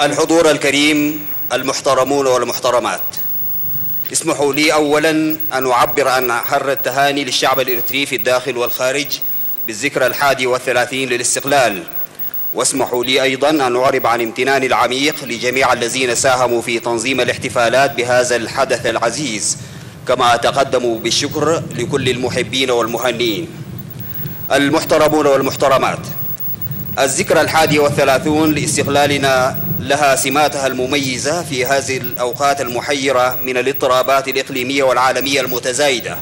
الحضور الكريم، المحترمون والمحترمات، اسمحوا لي أولاً أن أعبر عن أحر التهاني للشعب الإرتري في الداخل والخارج بالذكرى 31 للاستقلال، واسمحوا لي أيضاً أن أعرب عن امتناني العميق لجميع الذين ساهموا في تنظيم الاحتفالات بهذا الحدث العزيز، كما أتقدم بالشكر لكل المحبين والمهنئين. المحترمون والمحترمات، الذكرى 31 لاستقلالنا لها سماتها المميزة في هذه الأوقات المحيرة من الاضطرابات الإقليمية والعالمية المتزايدة.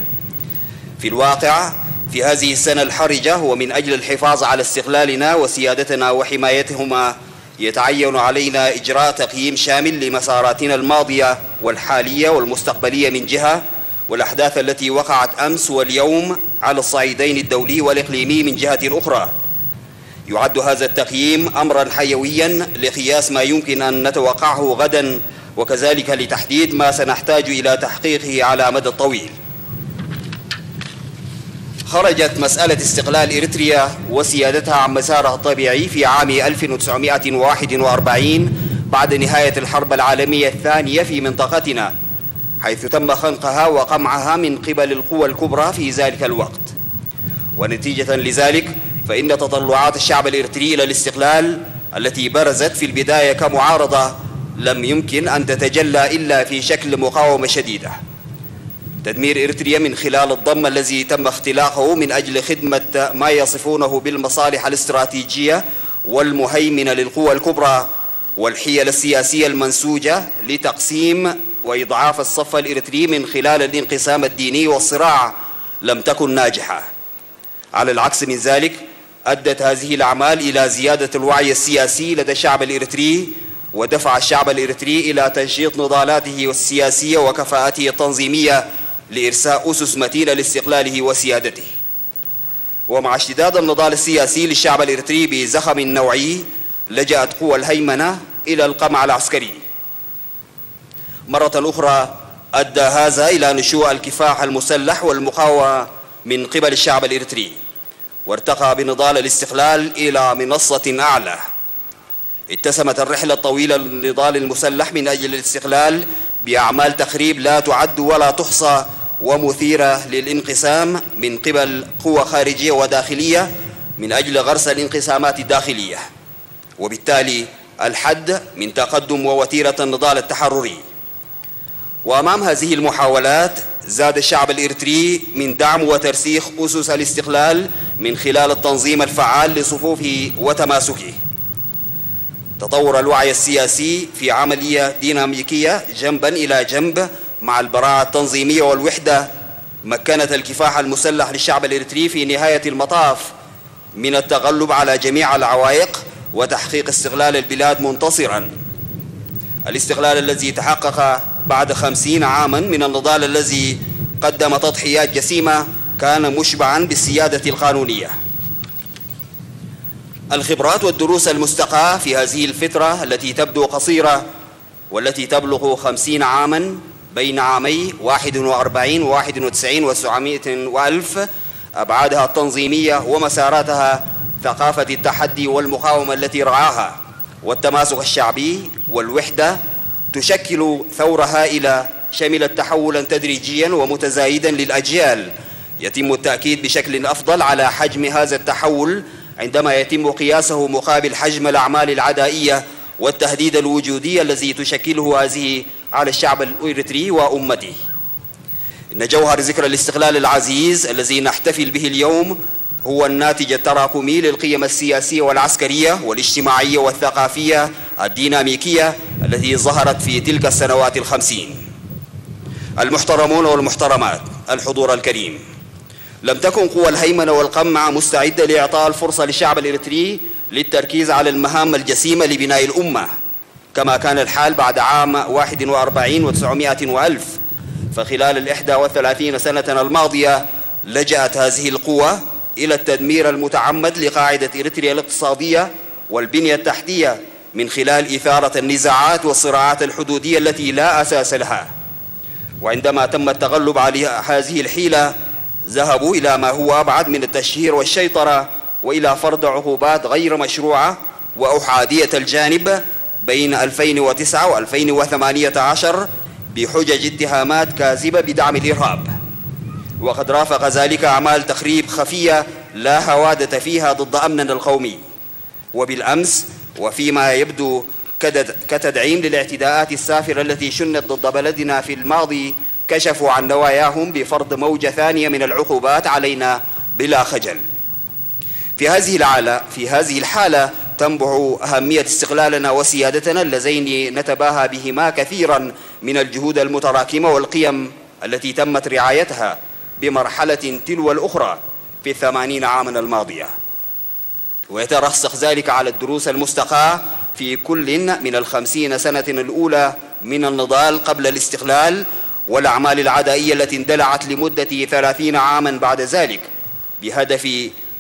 في الواقع في هذه السنة الحرجة ومن أجل الحفاظ على استقلالنا وسيادتنا وحمايتهما يتعين علينا إجراء تقييم شامل لمساراتنا الماضية والحالية والمستقبلية من جهة، والأحداث التي وقعت أمس واليوم على الصعيدين الدولي والإقليمي من جهة أخرى. يعد هذا التقييم أمراً حيوياً لقياس ما يمكن أن نتوقعه غداً، وكذلك لتحديد ما سنحتاج إلى تحقيقه على مدى طويل. خرجت مسألة استقلال إرتريا وسيادتها عن مسارها الطبيعي في عام 1941 بعد نهاية الحرب العالمية الثانية في منطقتنا، حيث تم خنقها وقمعها من قبل القوى الكبرى في ذلك الوقت. ونتيجة لذلك فإن تطلعات الشعب الإرتري إلى الاستقلال التي برزت في البداية كمعارضة لم يمكن أن تتجلى إلا في شكل مقاومة شديدة. تدمير إرتريا من خلال الضم الذي تم اختلاقه من أجل خدمة ما يصفونه بالمصالح الاستراتيجية والمهيمنة للقوى الكبرى والحيل السياسية المنسوجة لتقسيم وإضعاف الصف الإرتري من خلال الانقسام الديني والصراع لم تكن ناجحة. على العكس من ذلك أدت هذه الأعمال إلى زيادة الوعي السياسي لدى الشعب الإرتري، ودفع الشعب الإرتري إلى تنشيط نضالاته السياسية وكفاءته التنظيمية لإرساء أسس متينة لاستقلاله وسيادته. ومع اشتداد النضال السياسي للشعب الإرتري بزخم نوعي، لجأت قوى الهيمنة إلى القمع العسكري. مرة أخرى أدى هذا إلى نشوء الكفاح المسلح والمقاومة من قبل الشعب الإرتري، وارتقى بنضال الاستقلال إلى منصة أعلى. اتسمت الرحلة الطويلة للنضال المسلح من أجل الاستقلال بأعمال تخريب لا تعد ولا تحصى ومثيرة للانقسام من قبل قوى خارجية وداخلية من أجل غرس الانقسامات الداخلية، وبالتالي الحد من تقدم ووتيرة النضال التحرري. وأمام هذه المحاولات زاد الشعب الإرتري من دعم وترسيخ أسس الاستقلال من خلال التنظيم الفعال لصفوفه وتماسكه. تطور الوعي السياسي في عملية ديناميكية جنباً إلى جنب مع البراعة التنظيمية والوحدة مكنت الكفاح المسلح للشعب الإرتري في نهاية المطاف من التغلب على جميع العوائق وتحقيق استقلال البلاد منتصراً، الاستقلال الذي تحقق بعد 50 عاماً من النضال الذي قدم تضحيات جسيمة كان مشبعاً بالسيادة القانونية. الخبرات والدروس المستقاة في هذه الفترة التي تبدو قصيرة والتي تبلغ 50 عاماً بين عامي 41 91 و900 أبعادها التنظيمية ومساراتها ثقافة التحدي والمقاومة التي رعاها والتماسك الشعبي والوحدة تشكل ثورة هائلة شملت تحولاً تدريجياً ومتزايداً للأجيال. يتم التأكيد بشكل أفضل على حجم هذا التحول عندما يتم قياسه مقابل حجم الأعمال العدائية والتهديد الوجودي الذي تشكله هذه على الشعب الإرتري وأمته. إن جوهر ذكرى الاستقلال العزيز الذي نحتفل به اليوم هو الناتج التراكمي للقيم السياسية والعسكرية والاجتماعية والثقافية الديناميكية التي ظهرت في تلك السنوات 50. المحترمون والمحترمات، الحضور الكريم، لم تكن قوى الهيمنة والقمع مستعدة لإعطاء الفرصة للشعب الإرتري للتركيز على المهام الجسيمة لبناء الأمة كما كان الحال بعد عام 41 و900 وألف. فخلال 31 سنة الماضية لجأت هذه القوى إلى التدمير المتعمد لقاعدة إرتريا الاقتصادية والبنية التحتية من خلال إثارة النزاعات والصراعات الحدودية التي لا أساس لها. وعندما تم التغلب على هذه الحيلة ذهبوا إلى ما هو أبعد من التشهير والشيطرة وإلى فرض عقوبات غير مشروعة وأحادية الجانب بين 2009 و2018 بحجج اتهامات كاذبة بدعم الإرهاب، وقد رافق ذلك أعمال تخريب خفية لا هوادة فيها ضد أمننا القومي. وبالأمس وفيما يبدو كتدعيم للاعتداءات السافرة التي شنت ضد بلدنا في الماضي، كشفوا عن نواياهم بفرض موجة ثانية من العقوبات علينا بلا خجل. في هذه الحالة تنبع أهمية استقلالنا وسيادتنا اللذين نتباهى بهما كثيرا من الجهود المتراكمة والقيم التي تمت رعايتها بمرحلة تلو الأخرى في 80 عاما الماضية. ويترسخ ذلك على الدروس المستقاة في كل من 50 سنة الأولى من النضال قبل الاستقلال، والأعمال العدائية التي اندلعت لمدة 30 عاما بعد ذلك بهدف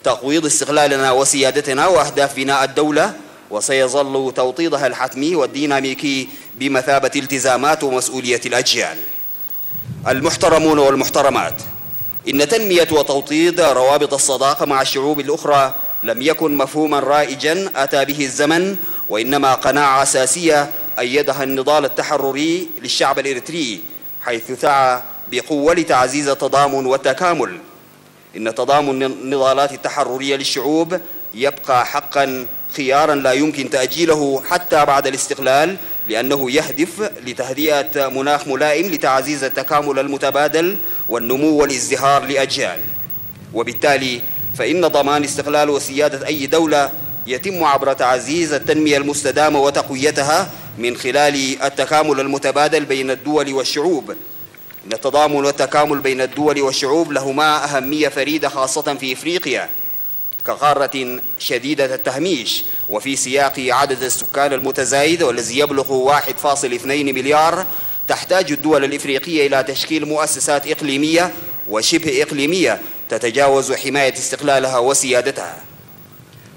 تقويض استقلالنا وسيادتنا وأهداف بناء الدولة، وسيظل توطيدها الحتمي والديناميكي بمثابة التزامات ومسؤولية الأجيال. المحترمون والمحترمات، إن تنمية وتوطيد روابط الصداقة مع الشعوب الأخرى لم يكن مفهوما رائجا أتى به الزمن، وإنما قناعة أساسية أيدها النضال التحرري للشعب الإرتريي، حيث سعى بقوة لتعزيز التضامن والتكامل. إن تضامن النضالات التحررية للشعوب يبقى حقا خيارا لا يمكن تأجيله حتى بعد الاستقلال، لأنه يهدف لتهدئة مناخ ملائم لتعزيز التكامل المتبادل والنمو والازدهار لأجيال. وبالتالي فإن ضمان استقلال وسيادة أي دولة يتم عبر تعزيز التنمية المستدامة وتقويتها من خلال التكامل المتبادل بين الدول والشعوب. إن التضامن والتكامل بين الدول والشعوب لهما أهمية فريدة، خاصة في إفريقيا كقارة شديدة التهميش، وفي سياق عدد السكان المتزايد والذي يبلغ 1.2 مليار، تحتاج الدول الإفريقية إلى تشكيل مؤسسات إقليمية وشبه إقليمية تتجاوز حماية استقلالها وسيادتها،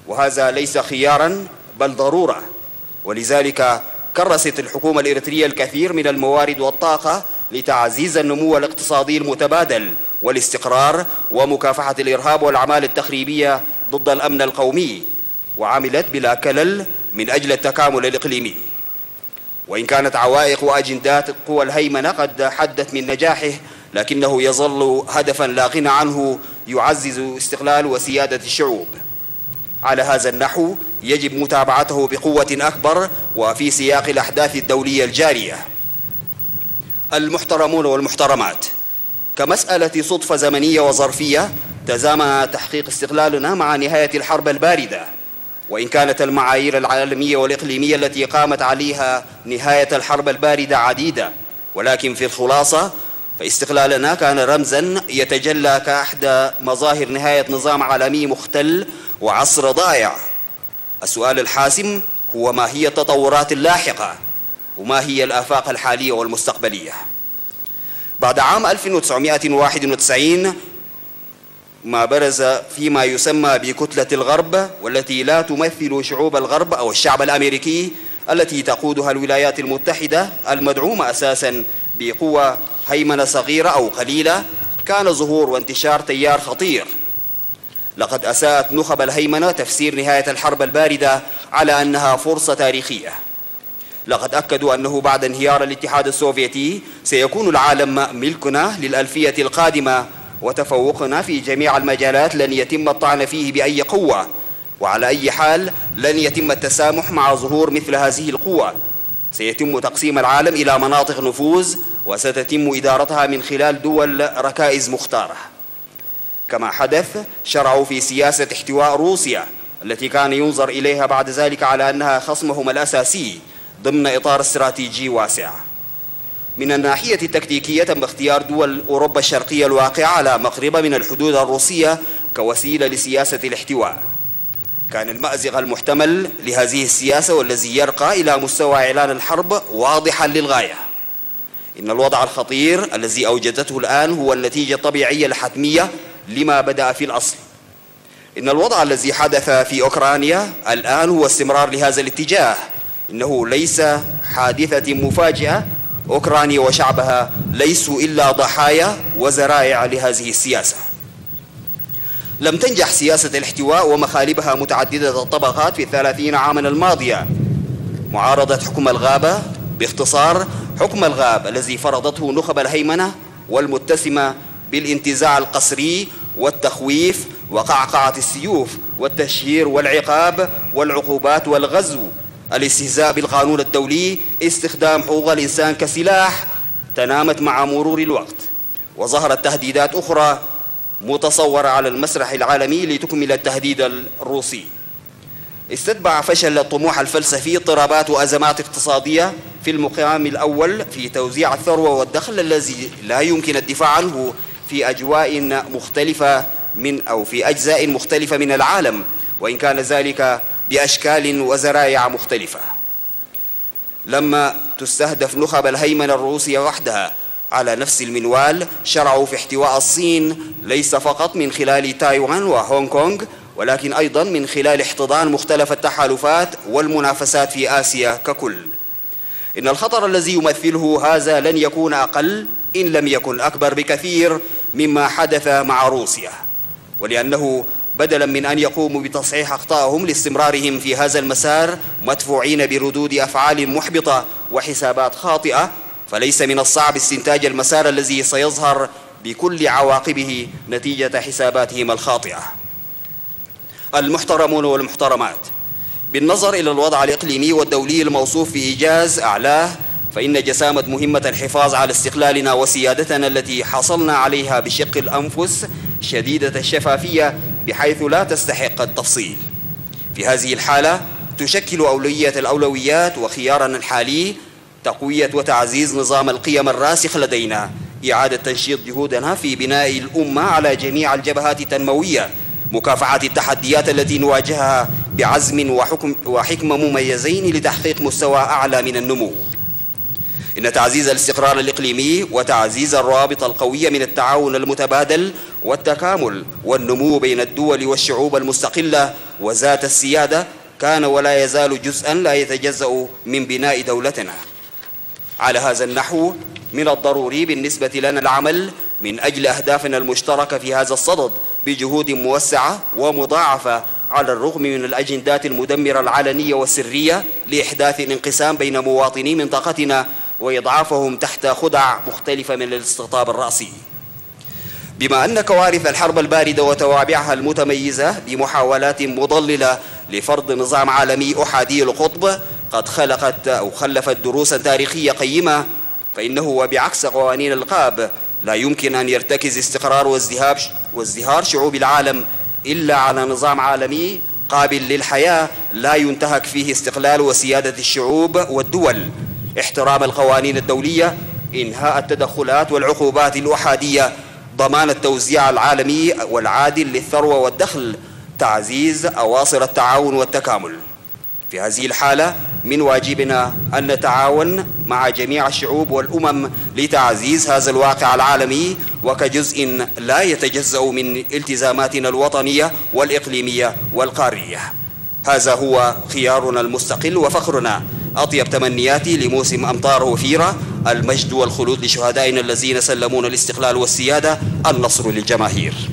وهذا ليس خياراً بل ضرورة. ولذلك كرست الحكومة الإرترية الكثير من الموارد والطاقة لتعزيز النمو الاقتصادي المتبادل والاستقرار ومكافحة الإرهاب والأعمال التخريبية ضد الأمن القومي، وعملت بلا كلل من أجل التكامل الإقليمي. وإن كانت عوائق وأجندات قوى الهيمنة قد حدت من نجاحه، لكنه يظل هدفاً لا غنى عنه يعزز استقلال وسيادة الشعوب. على هذا النحو يجب متابعته بقوة أكبر وفي سياق الأحداث الدولية الجارية. المحترمون والمحترمات، كمسألة صدفة زمنية وظرفية تزامن تحقيق استقلالنا مع نهاية الحرب الباردة، وإن كانت المعايير العالمية والإقليمية التي قامت عليها نهاية الحرب الباردة عديدة، ولكن في الخلاصة فاستقلالنا كان رمزاً يتجلى كأحدى مظاهر نهاية نظام عالمي مختل وعصر ضائع. السؤال الحاسم هو: ما هي التطورات اللاحقة؟ وما هي الآفاق الحالية والمستقبلية؟ بعد عام 1991 ما برز فيما يسمى بكتلة الغرب، والتي لا تمثل شعوب الغرب أو الشعب الأمريكي التي تقودها الولايات المتحدة المدعومة أساساً بقوة هيمنة صغيرة أو قليلة، كان ظهور وانتشار تيار خطير. لقد أساءت نخب الهيمنة تفسير نهاية الحرب الباردة على أنها فرصة تاريخية. لقد أكدوا أنه بعد انهيار الاتحاد السوفيتي سيكون العالم ملكنا للألفية القادمة، وتفوقنا في جميع المجالات لن يتم الطعن فيه بأي قوة، وعلى أي حال لن يتم التسامح مع ظهور مثل هذه القوة. سيتم تقسيم العالم إلى مناطق نفوذ، وستتم إدارتها من خلال دول ركائز مختارة. كما حدث، شرعوا في سياسة احتواء روسيا التي كان ينظر إليها بعد ذلك على أنها خصمهم الأساسي ضمن إطار استراتيجي واسع. من الناحية التكتيكية، تم اختيار دول أوروبا الشرقية الواقعة على مقربة من الحدود الروسية كوسيلة لسياسة الاحتواء. كان المأزق المحتمل لهذه السياسة والذي يرقى إلى مستوى إعلان الحرب واضحا للغاية. إن الوضع الخطير الذي أوجدته الآن هو النتيجة الطبيعية الحتمية لما بدأ في الأصل. إن الوضع الذي حدث في أوكرانيا الآن هو استمرار لهذا الاتجاه. إنه ليس حادثة مفاجئة، أوكرانيا وشعبها ليسوا إلا ضحايا وذرائع لهذه السياسة. لم تنجح سياسة الاحتواء ومخالبها متعددة الطبقات في 30 عاما الماضية، معارضة حكم الغابة، باختصار حكم الغاب الذي فرضته نخب الهيمنة والمتسمة بالانتزاع القسري والتخويف وقعقعة السيوف والتشهير والعقاب والعقوبات والغزو، الاستهزاء بالقانون الدولي، استخدام حقوق الإنسان كسلاح. تنامت مع مرور الوقت وظهرت تهديدات أخرى متصورة على المسرح العالمي لتكمل التهديد الروسي. استتبع فشل الطموح الفلسفي اضطرابات وأزمات اقتصادية، في المقام الأول في توزيع الثروة والدخل الذي لا يمكن الدفاع عنه في أجواء مختلفة أو في أجزاء مختلفة من العالم، وإن كان ذلك بأشكال وزرايع مختلفة. لما تستهدف نخب الهيمنة الروسية وحدها على نفس المنوال، شرعوا في احتواء الصين ليس فقط من خلال تايوان وهونغ كونغ، ولكن أيضا من خلال احتضان مختلف التحالفات والمنافسات في آسيا ككل. إن الخطر الذي يمثله هذا لن يكون أقل إن لم يكن أكبر بكثير مما حدث مع روسيا، ولأنه بدلا من أن يقوموا بتصحيح أخطائهم لاستمرارهم في هذا المسار مدفوعين بردود أفعال محبطة وحسابات خاطئة، فليس من الصعب استنتاج المسار الذي سيظهر بكل عواقبه نتيجة حساباتهم الخاطئة. المحترمون والمحترمات، بالنظر إلى الوضع الإقليمي والدولي الموصوف في إيجاز أعلاه، فإن جسامة مهمة الحفاظ على استقلالنا وسيادتنا التي حصلنا عليها بشق الأنفس شديدة الشفافية بحيث لا تستحق التفصيل. في هذه الحالة تشكل أولوية الأولويات وخيارنا الحالي تقوية وتعزيز نظام القيم الراسخ لدينا، إعادة تنشيط جهودنا في بناء الأمة على جميع الجبهات التنموية، مكافحة التحديات التي نواجهها بعزم وحكمة مميزين لتحقيق مستوى أعلى من النمو. إن تعزيز الاستقرار الإقليمي وتعزيز الروابط القوية من التعاون المتبادل والتكامل والنمو بين الدول والشعوب المستقلة وذات السيادة كان ولا يزال جزءا لا يتجزأ من بناء دولتنا. على هذا النحو من الضروري بالنسبة لنا العمل من أجل أهدافنا المشتركة في هذا الصدد بجهود موسعة ومضاعفة، على الرغم من الأجندات المدمرة العلنية والسرية لإحداث الانقسام بين مواطني منطقتنا وإضعافهم تحت خدع مختلفة من الاستقطاب الرأسي. بما أن كوارث الحرب الباردة وتوابعها المتميزة بمحاولات مضللة لفرض نظام عالمي أحادي القطب قد خلقت أو خلفت دروسا تاريخية قيمة، فإنه وبعكس قوانين الغاب لا يمكن أن يرتكز استقرار وازدهار شعوب العالم إلا على نظام عالمي قابل للحياة لا ينتهك فيه استقلال وسيادة الشعوب والدول، احترام القوانين الدولية، إنهاء التدخلات والعقوبات الأحادية، ضمان التوزيع العالمي والعادل للثروة والدخل، تعزيز أواصر التعاون والتكامل. في هذه الحالة من واجبنا أن نتعاون مع جميع الشعوب والأمم لتعزيز هذا الواقع العالمي وكجزء لا يتجزأ من التزاماتنا الوطنية والإقليمية والقارية. هذا هو خيارنا المستقل وفخرنا. أطيب تمنياتي لموسم أمطار وفيرة، المجد والخلود لشهدائنا الذين سلمون الاستقلال والسيادة، النصر للجماهير.